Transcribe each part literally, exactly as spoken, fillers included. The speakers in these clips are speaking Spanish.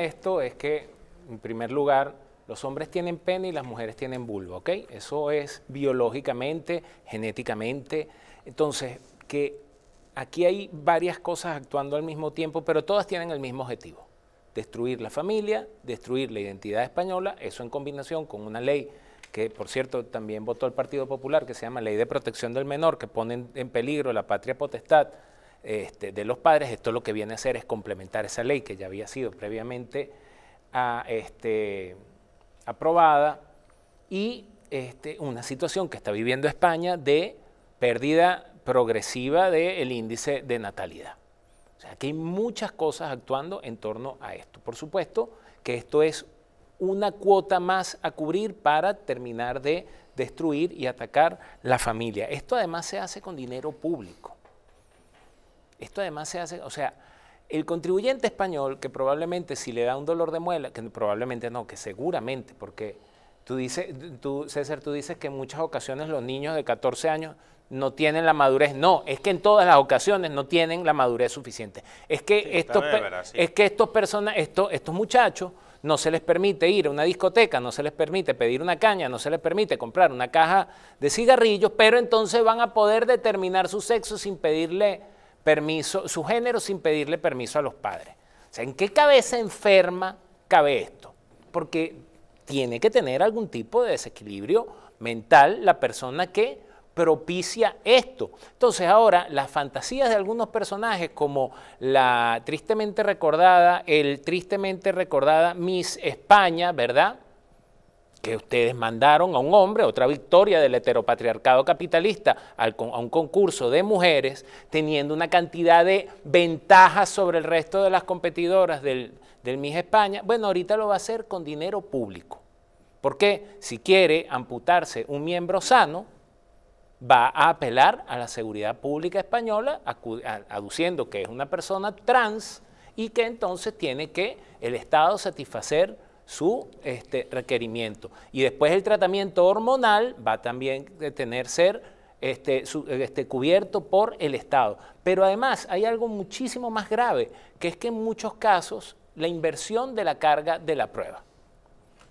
Esto es que, en primer lugar, los hombres tienen pene y las mujeres tienen vulva, ¿ok? Eso es biológicamente, genéticamente. Entonces, que aquí hay varias cosas actuando al mismo tiempo, pero todas tienen el mismo objetivo. Destruir la familia, destruir la identidad española, eso en combinación con una ley que, por cierto, también votó el Partido Popular, que se llama Ley de Protección del Menor, que pone en peligro la patria potestad Este, de los padres. Esto lo que viene a hacer es complementar esa ley que ya había sido previamente a, este, aprobada, y este, una situación que está viviendo España de pérdida progresiva del índice de natalidad. O sea, que hay muchas cosas actuando en torno a esto. Por supuesto que esto es una cuota más a cubrir para terminar de destruir y atacar la familia. Esto además se hace con dinero público. Esto además se hace, o sea, el contribuyente español, que probablemente si le da un dolor de muela, que probablemente no, que seguramente, porque tú dices, tú, César, tú dices que en muchas ocasiones los niños de catorce años no tienen la madurez. No, es que en todas las ocasiones no tienen la madurez suficiente. Es que, sí, estos, verdad, sí. es que estos, personas, estos, estos muchachos no se les permite ir a una discoteca, no se les permite pedir una caña, no se les permite comprar una caja de cigarrillos, pero entonces van a poder determinar su sexo sin pedirle... permiso, su género sin pedirle permiso a los padres. O sea, ¿en qué cabeza enferma cabe esto? Porque tiene que tener algún tipo de desequilibrio mental la persona que propicia esto. Entonces ahora las fantasías de algunos personajes, como la tristemente recordada, el tristemente recordada Miss España, ¿verdad?, que ustedes mandaron a un hombre, otra victoria del heteropatriarcado capitalista, al con, a un concurso de mujeres, teniendo una cantidad de ventajas sobre el resto de las competidoras del, del Miss España. Bueno, ahorita lo va a hacer con dinero público, porque si quiere amputarse un miembro sano, va a apelar a la seguridad pública española, aduciendo que es una persona trans y que entonces tiene que el Estado satisfacer su este, requerimiento. Y después el tratamiento hormonal va también a tener ser este, su, este, cubierto por el Estado. Pero además hay algo muchísimo más grave, que es que en muchos casos la inversión de la carga de la prueba.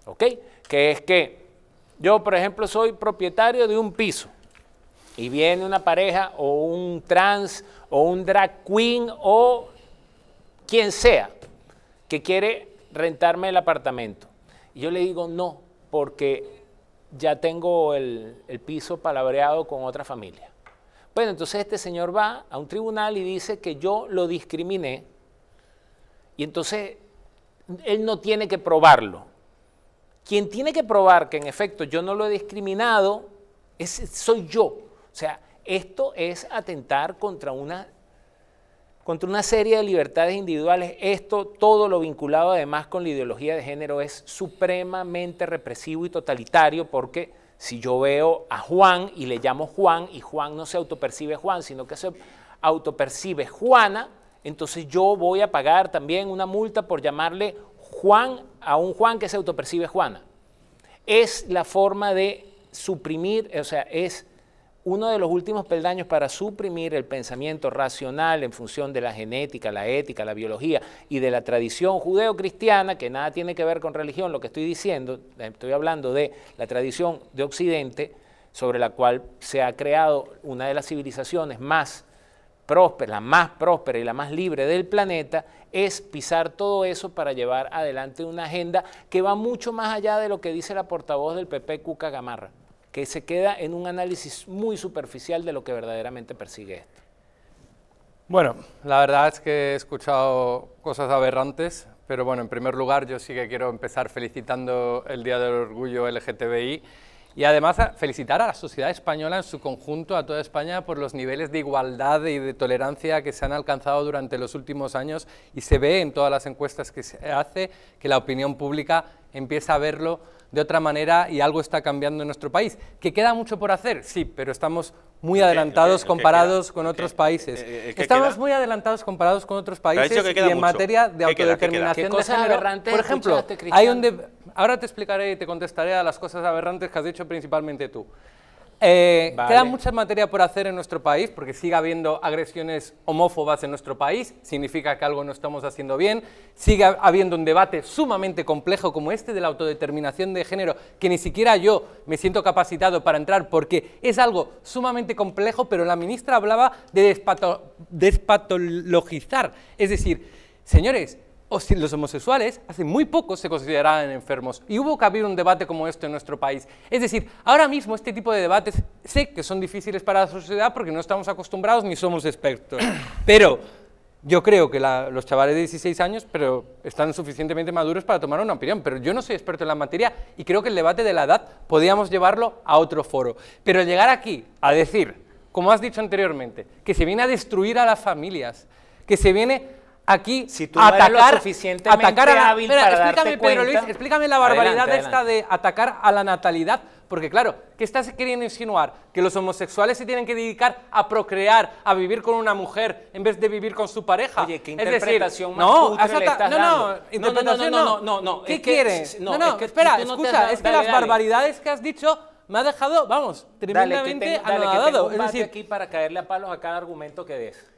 ¿Ok? Que es que yo, por ejemplo, soy propietario de un piso y viene una pareja o un trans o un drag queen o quien sea que quiere rentarme el apartamento. Y yo le digo no, porque ya tengo el, el piso palabreado con otra familia. Bueno, entonces este señor va a un tribunal y dice que yo lo discriminé, y entonces él no tiene que probarlo. Quien tiene que probar que en efecto yo no lo he discriminado es, soy yo. O sea, esto es atentar contra una... contra una serie de libertades individuales. Esto, todo lo vinculado además con la ideología de género, es supremamente represivo y totalitario, porque si yo veo a Juan y le llamo Juan, y Juan no se autopercibe Juan, sino que se autopercibe Juana, entonces yo voy a pagar también una multa por llamarle Juan a un Juan que se autopercibe Juana. Es la forma de suprimir, o sea, es... uno de los últimos peldaños para suprimir el pensamiento racional en función de la genética, la ética, la biología y de la tradición judeocristiana, que nada tiene que ver con religión lo que estoy diciendo, estoy hablando de la tradición de Occidente, sobre la cual se ha creado una de las civilizaciones más prósperas, la más próspera y la más libre del planeta. Es pisar todo eso para llevar adelante una agenda que va mucho más allá de lo que dice la portavoz del P P, Cuca Gamarra, que se queda en un análisis muy superficial de lo que verdaderamente persigue esto. Bueno, la verdad es que he escuchado cosas aberrantes, pero bueno, en primer lugar yo sí que quiero empezar felicitando el Día del Orgullo L G T B I y además felicitar a la sociedad española en su conjunto, a toda España, por los niveles de igualdad y de tolerancia que se han alcanzado durante los últimos años, y se ve en todas las encuestas que se hace que la opinión pública empieza a verlo de otra manera, y algo está cambiando en nuestro país. ¿Que queda mucho por hacer? Sí, pero estamos muy adelantados comparados con otros países. Estamos muy adelantados comparados con otros países y en mucho. Materia de autodeterminación de género. Por ejemplo, hay un de... ahora te explicaré y te contestaré a las cosas aberrantes que has dicho principalmente tú. Eh, vale. Queda mucha materia por hacer en nuestro país, porque sigue habiendo agresiones homófobas en nuestro país, significa que algo no estamos haciendo bien, sigue habiendo un debate sumamente complejo como este de la autodeterminación de género, que ni siquiera yo me siento capacitado para entrar, porque es algo sumamente complejo, pero la ministra hablaba de despato- despatologizar, es decir, señores, o si los homosexuales hace muy poco se consideraban enfermos y hubo que abrir un debate como este en nuestro país. Es decir, ahora mismo este tipo de debates sé que son difíciles para la sociedad porque no estamos acostumbrados ni somos expertos, pero yo creo que la, los chavales de dieciséis años pero están suficientemente maduros para tomar una opinión, pero yo no soy experto en la materia y creo que el debate de la edad podíamos llevarlo a otro foro, pero llegar aquí a decir, como has dicho anteriormente, que se viene a destruir a las familias, que se viene aquí si tú atacar, no eres lo suficientemente atacar a la, hábil mira, para explícame, darte Pedro cuenta, Luis, explícame la barbaridad adelante, esta adelante. de atacar a la natalidad, porque claro, ¿qué estás queriendo insinuar? Que los homosexuales se tienen que dedicar a procrear, a vivir con una mujer en vez de vivir con su pareja. Oye, qué interpretación es decir, más no, cutre le estás no, no, dando. Interpretación no, no, no, no, no, no, no. ¿Qué es quieres? Que, no, no, es que espera, si no escucha, dado, es que dale, las dale. barbaridades que has dicho me ha dejado, vamos, tremendamente anodado. Es decir, aquí para caerle a palos a cada argumento que des.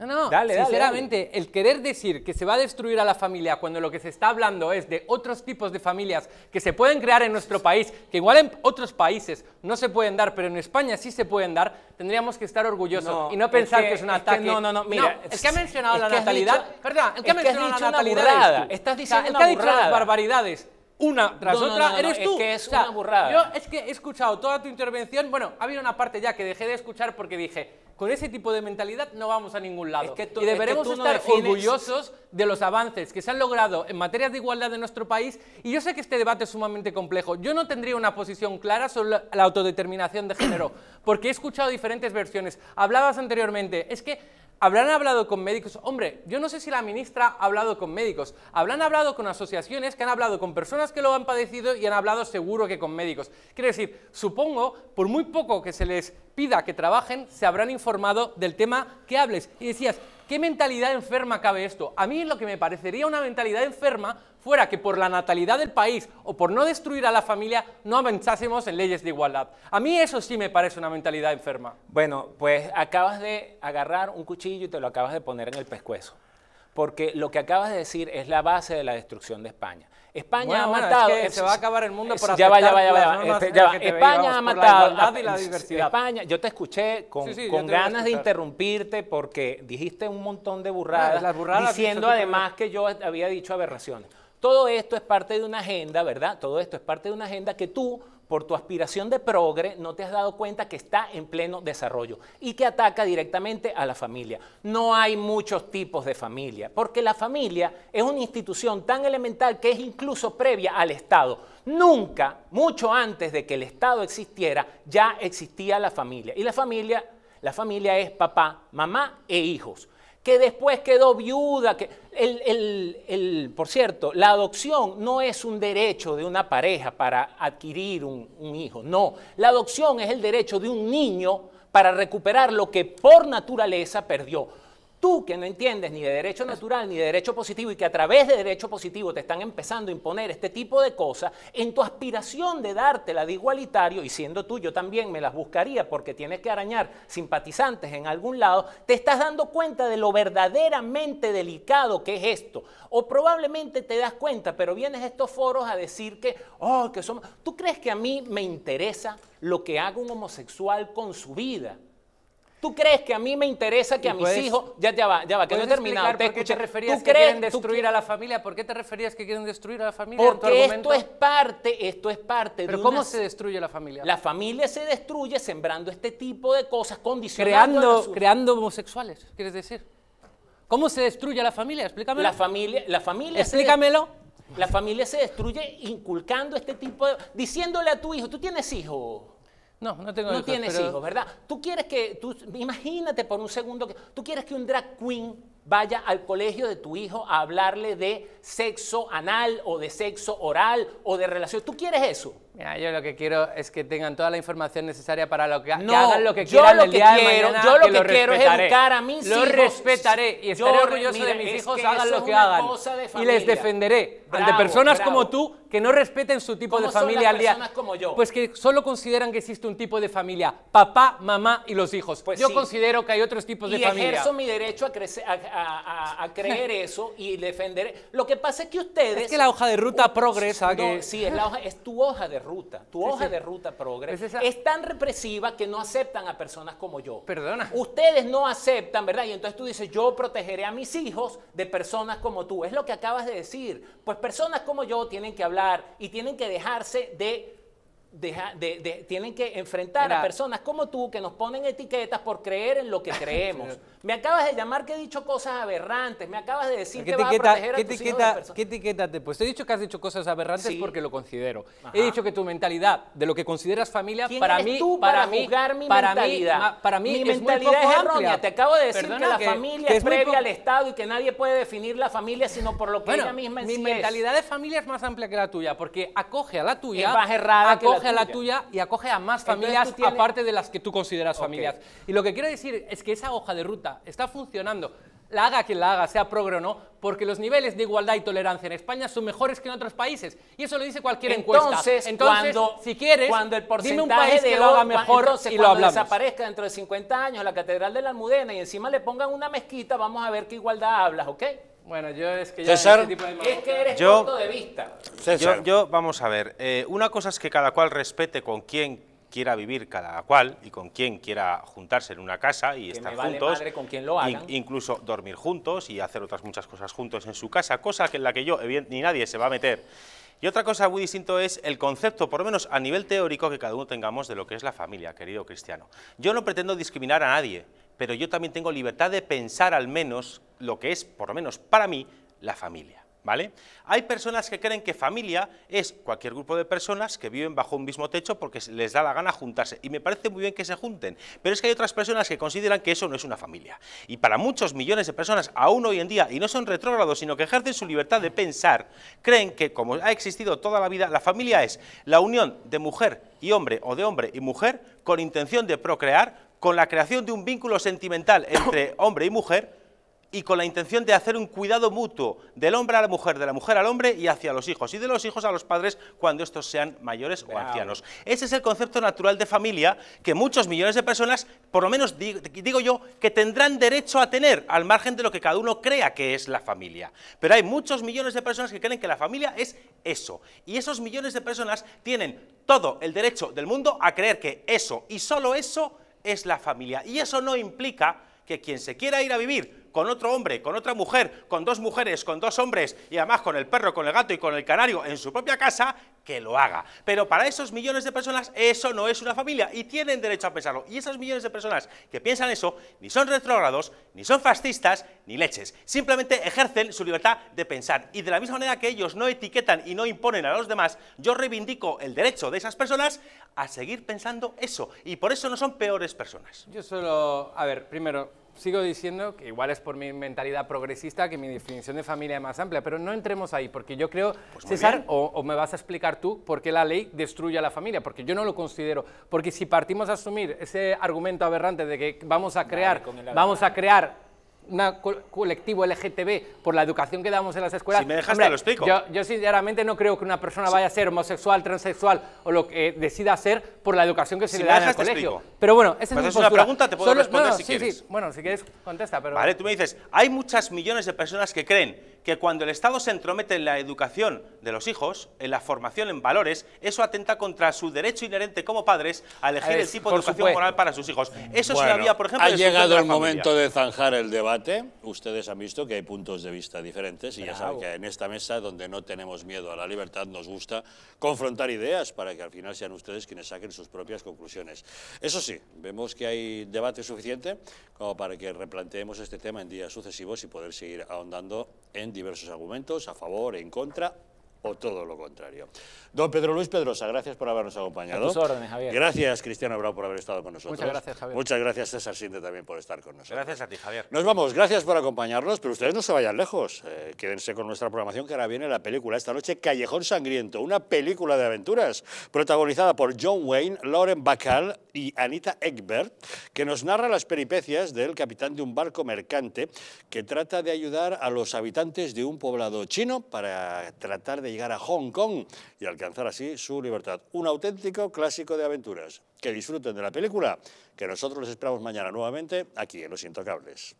No, no, dale, sinceramente, dale, dale. el querer decir que se va a destruir a la familia cuando lo que se está hablando es de otros tipos de familias que se pueden crear en nuestro país, que igual en otros países no se pueden dar, pero en España sí se pueden dar, tendríamos que estar orgullosos no, y no pensar es que, que es un es ataque. Que no, no, no, mira, no, el que ha mencionado la natalidad, perdón, el que ha mencionado la natalidad, estás diciendo o sea, el que ha dicho las barbaridades. Una tras no, otra, no, no, eres no, tú. Es que es o sea, una burrada. Yo es que he escuchado toda tu intervención. Bueno, ha habido una parte ya que dejé de escuchar porque dije, con ese tipo de mentalidad no vamos a ningún lado. Es que tú, y deberemos es que estar no defines... orgullosos de los avances que se han logrado en materia de igualdad de nuestro país. Y yo sé que este debate es sumamente complejo. Yo no tendría una posición clara sobre la, la autodeterminación de género, porque he escuchado diferentes versiones. Hablabas anteriormente, es que... ¿Habrán hablado con médicos? Hombre, yo no sé si la ministra ha hablado con médicos. Habrán hablado con asociaciones que han hablado con personas que lo han padecido y han hablado seguro que con médicos. Quiero decir, supongo, por muy poco que se les pida que trabajen, se habrán informado del tema que hables. Y decías, ¿qué mentalidad enferma cabe esto? A mí lo que me parecería una mentalidad enferma fuera que por la natalidad del país o por no destruir a la familia no avanzásemos en leyes de igualdad. A mí eso sí me parece una mentalidad enferma. Bueno, pues acabas de agarrar un cuchillo y te lo acabas de poner en el pescuezo. Porque lo que acabas de decir es la base de la destrucción de España. España bueno, ha bueno, matado... Es que es, se va a acabar el mundo por aceptar las normas que te veíamos España ha matado... por la igualdad y la diversidad. España, yo te escuché con, sí, sí, con ganas de interrumpirte porque dijiste un montón de burradas, no, burradas diciendo además que yo había dicho aberraciones. Todo esto es parte de una agenda, ¿verdad? Todo esto es parte de una agenda que tú, por tu aspiración de progre, no te has dado cuenta que está en pleno desarrollo y que ataca directamente a la familia. No hay muchos tipos de familia, porque la familia es una institución tan elemental que es incluso previa al Estado. Nunca, mucho antes de que el Estado existiera, ya existía la familia. Y la familia, la familia es papá, mamá e hijos. Que después quedó viuda, que el, el, el, por cierto, la adopción no es un derecho de una pareja para adquirir un, un hijo, no, la adopción es el derecho de un niño para recuperar lo que por naturaleza perdió. Tú que no entiendes ni de derecho natural ni de derecho positivo y que a través de derecho positivo te están empezando a imponer este tipo de cosas, en tu aspiración de dártela de igualitario, y siendo tú yo también me las buscaría porque tienes que arañar simpatizantes en algún lado, te estás dando cuenta de lo verdaderamente delicado que es esto. O probablemente te das cuenta, pero vienes a estos foros a decir que, oh, que somos... ¿Tú crees que a mí me interesa lo que haga un homosexual con su vida? ¿Tú crees que a mí me interesa que a mis hijos... Ya, ya va, ya va, que no he terminado. ¿Por qué te referías que quieren destruir a la familia? ¿Por qué te referías que quieren destruir a la familia? Porque esto es parte, esto es parte de una... ¿Pero cómo se destruye la familia? La familia se destruye sembrando este tipo de cosas, condicionando... Creando, creando homosexuales, ¿quieres decir? ¿Cómo se destruye la familia? Explícamelo. La familia... La familia Explícamelo. Se, la familia se destruye inculcando este tipo de... Diciéndole a tu hijo, tú tienes hijos... No, no tengo hijos. No tienes pero... hijos, ¿verdad? Tú quieres que, tú, imagínate por un segundo, que tú quieres que un drag queen vaya al colegio de tu hijo a hablarle de sexo anal o de sexo oral o de relación. ¿Tú quieres eso? Mira, yo lo que quiero es que tengan toda la información necesaria para lo que, no, que hagan lo que quieran yo lo el día que quiero, de mañana. Yo lo que, que lo quiero respetaré. es educar a mis lo hijos. Lo respetaré y estaré yo, orgulloso mira, de mis hijos, hagan lo que hagan. Y les defenderé bravo, ante personas bravo. como tú que no respeten su tipo de familia al día. ¿Cómo son las personas como yo? Pues que solo consideran que existe un tipo de familia, papá, mamá y los hijos. Pues yo sí. considero que hay otros tipos y de familia. Y ejerzo mi derecho a, crecer, a, a, a, a creer eso y defenderé. Lo que pasa es que ustedes... Es que la hoja de ruta uh, progresa. No, que... Sí, es, la hoja, es tu hoja de ruta. Ruta, tu hoja sí, sí. de ruta progresa es, es tan represiva que no aceptan a personas como yo. Perdona. Ustedes no aceptan, ¿verdad? Y entonces tú dices, yo protegeré a mis hijos de personas como tú. Es lo que acabas de decir. Pues personas como yo tienen que hablar y tienen que dejarse de... Deja, de, de, tienen que enfrentar Mira, a personas como tú que nos ponen etiquetas por creer en lo que creemos. Me acabas de llamar que he dicho cosas aberrantes, me acabas de decir que vas a proteger a tus hijos de personas. ¿Qué etiqueta te he puesto? He dicho que has dicho cosas aberrantes sí. porque lo considero. Ajá. He dicho que tu mentalidad de lo que consideras familia para mí, tú para, para mí, juzgar mi para mentalidad. Mí, para mí mi es mentalidad muy poco es errónea. Amplia. Te acabo de decir Perdona, que la que, familia que es previa al Estado y que nadie puede definir la familia sino por lo que bueno, ella misma en mi sí mentalidad es. de familia es más amplia que la tuya porque acoge a la tuya. Es más errada que la Acoge a la tuya y acoge a más familias tienes... aparte de las que tú consideras okay. familias. Y lo que quiero decir es que esa hoja de ruta está funcionando, la haga quien la haga, sea progre o no, porque los niveles de igualdad y tolerancia en España son mejores que en otros países. Y eso lo dice cualquier entonces, encuesta. Entonces, cuando, si quieres, cuando el dime un país de que lo haga mejor entonces, y lo hablamos. Cuando desaparezca dentro de cincuenta años la Catedral de la Almudena y encima le pongan una mezquita, vamos a ver qué igualdad hablas, ¿ok? Bueno, yo es que ya César, ese tipo de es que eres yo, punto de vista. César. Yo, yo, vamos a ver, eh, una cosa es que cada cual respete con quien quiera vivir cada cual y con quien quiera juntarse en una casa y que estar me vale juntos, madre con quien lo hagan. Incluso dormir juntos y hacer otras muchas cosas juntos en su casa, cosa que en la que yo ni nadie se va a meter. Y otra cosa muy distinto es el concepto, por lo menos a nivel teórico, que cada uno tengamos de lo que es la familia, querido Cristiano. Yo no pretendo discriminar a nadie, pero yo también tengo libertad de pensar al menos lo que es, por lo menos para mí, la familia, ¿vale? Hay personas que creen que familia es cualquier grupo de personas que viven bajo un mismo techo porque les da la gana juntarse, y me parece muy bien que se junten, pero es que hay otras personas que consideran que eso no es una familia, y para muchos millones de personas, aún hoy en día, y no son retrógrados, sino que ejercen su libertad de pensar, creen que, como ha existido toda la vida, la familia es la unión de mujer y hombre, o de hombre y mujer, con intención de procrear, con la creación de un vínculo sentimental entre hombre y mujer, y con la intención de hacer un cuidado mutuo del hombre a la mujer, de la mujer al hombre y hacia los hijos, y de los hijos a los padres cuando estos sean mayores Bravo. o ancianos. Ese es el concepto natural de familia que muchos millones de personas, por lo menos digo, digo yo, que tendrán derecho a tener, al margen de lo que cada uno crea que es la familia. Pero hay muchos millones de personas que creen que la familia es eso, y esos millones de personas tienen todo el derecho del mundo a creer que eso, y solo eso, es la familia. Y eso no implica que quien se quiera ir a vivir con otro hombre, con otra mujer, con dos mujeres, con dos hombres, y además con el perro, con el gato y con el canario en su propia casa, que lo haga. Pero para esos millones de personas eso no es una familia, y tienen derecho a pensarlo. Y esos millones de personas que piensan eso, ni son retrógrados, ni son fascistas, ni leches. Simplemente ejercen su libertad de pensar. Y de la misma manera que ellos no etiquetan y no imponen a los demás, yo reivindico el derecho de esas personas a seguir pensando eso. Y por eso no son peores personas. Yo solo... A ver, primero... Sigo diciendo que igual es por mi mentalidad progresista que mi definición de familia es más amplia, pero no entremos ahí, porque yo creo, pues César, o, o me vas a explicar tú por qué la ley destruye a la familia, porque yo no lo considero, porque si partimos a asumir ese argumento aberrante de que vamos a crear, vale, vamos a crear una co colectivo L G T B por la educación que damos en las escuelas... Si me dejas, hombre, te lo explico. Yo, yo sinceramente no creo que una persona vaya a ser homosexual, transexual o lo que eh, decida ser por la educación que se si le da en el colegio. Explico. Pero bueno, esa pero es mi postura. Es una pregunta, te puedo Solo, responder no, si sí, quieres. Sí. Bueno, si quieres, contesta. Pero... Vale, tú me dices, hay muchas millones de personas que creen que cuando el Estado se entromete en la educación de los hijos, en la formación en valores, eso atenta contra su derecho inherente como padres a elegir es, el tipo de educación supuesto. moral para sus hijos. Eso bueno, es una vía, por ejemplo... Ha llegado el familia. momento de zanjar el debate. Ustedes han visto que hay puntos de vista diferentes y Bravo. ya saben que en esta mesa, donde no tenemos miedo a la libertad, nos gusta confrontar ideas para que al final sean ustedes quienes saquen sus propias conclusiones. Eso sí, vemos que hay debate suficiente como para que replanteemos este tema en días sucesivos y poder seguir ahondando en diversos argumentos a favor, en contra o todo lo contrario. Don Pedro Luis Pedrosa, gracias por habernos acompañado. A tus órdenes, Javier. Gracias, Cristiano Bravo, por haber estado con nosotros. Muchas gracias, Javier. Muchas gracias, César Sinte, también por estar con nosotros. Gracias a ti, Javier. Nos vamos, gracias por acompañarnos, pero ustedes no se vayan lejos. Eh, quédense con nuestra programación, que ahora viene la película esta noche, Callejón Sangriento, una película de aventuras protagonizada por John Wayne, Lauren Bacall y Anita Ekberg, que nos narra las peripecias del capitán de un barco mercante que trata de ayudar a los habitantes de un poblado chino para tratar de de llegar a Hong Kong y alcanzar así su libertad. Un auténtico clásico de aventuras. Que disfruten de la película, que nosotros les esperamos mañana nuevamente aquí en Los Intocables.